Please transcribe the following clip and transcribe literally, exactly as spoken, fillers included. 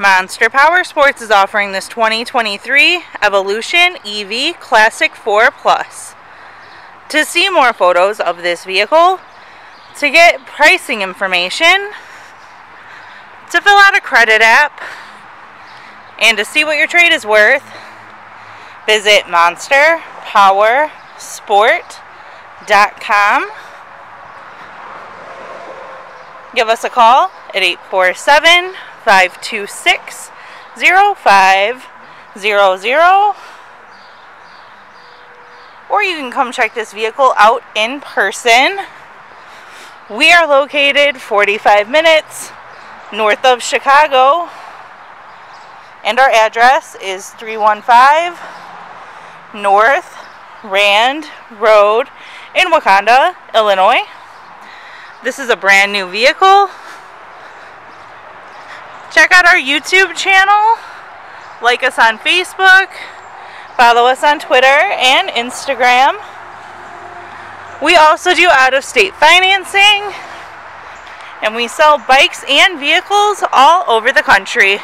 Monster Powersports is offering this twenty twenty-three Evolution E V Classic four plus. To see more photos of this vehicle, to get pricing information, to fill out a credit app, and to see what your trade is worth, visit monster powersport dot com. Give us a call at eight four seven, five two six, zero five zero zero, or you can come check this vehicle out in person. We are located forty-five minutes north of Chicago, and our address is three one five North Rand Road in Wauconda, Illinois. This is a brand new vehicle. Check out our YouTube channel, like us on Facebook, follow us on Twitter and Instagram. We also do out-of-state financing, and we sell bikes and vehicles all over the country.